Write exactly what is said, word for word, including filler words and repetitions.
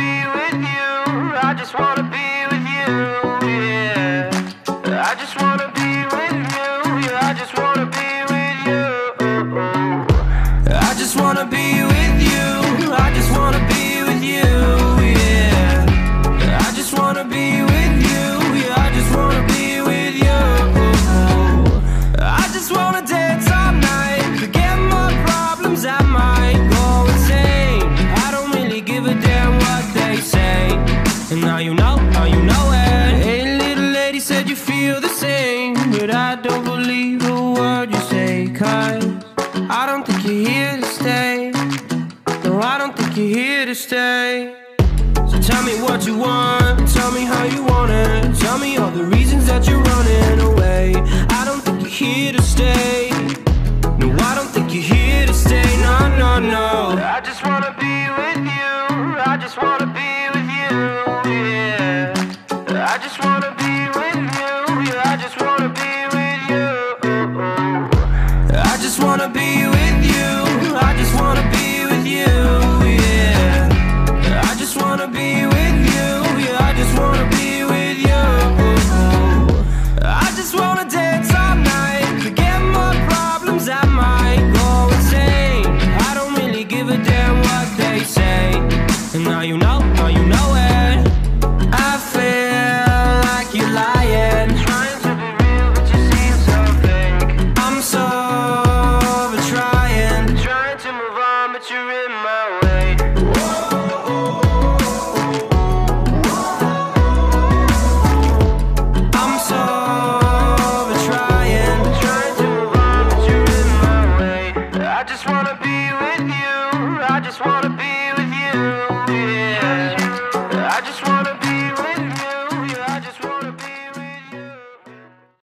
be with you. I just wanna be with you, yeah. I just wanna be with you, yeah. I just wanna be with you. I just wanna be with you. I just wanna be with you, yeah. I just wanna be with you, yeah. I just wanna be with you. I just wanna dance all night, forget my problems, I might go insane. I don't really give a damn what they say. And now you know, now you know it. Hey, little lady, said you feel the same, but I don't believe a word you say, 'cause I don't think you're here to stay. No, I don't think you're here to stay. So tell me what you want, tell me how you want it, tell me all the reasons that you're running away. I don't think you're here to stay. No, I don't think you're here to stay. No, no, no. I just wanna be with you. I just wanna be with you. I just wanna be with you, yeah, I just wanna be with you. I just wanna be with you, I just wanna be with you, yeah. I just wanna be with you, yeah, I just wanna be with you. I just wanna dance all night, forget my problems, I might go insane. I don't really give a damn what they say. And now you know.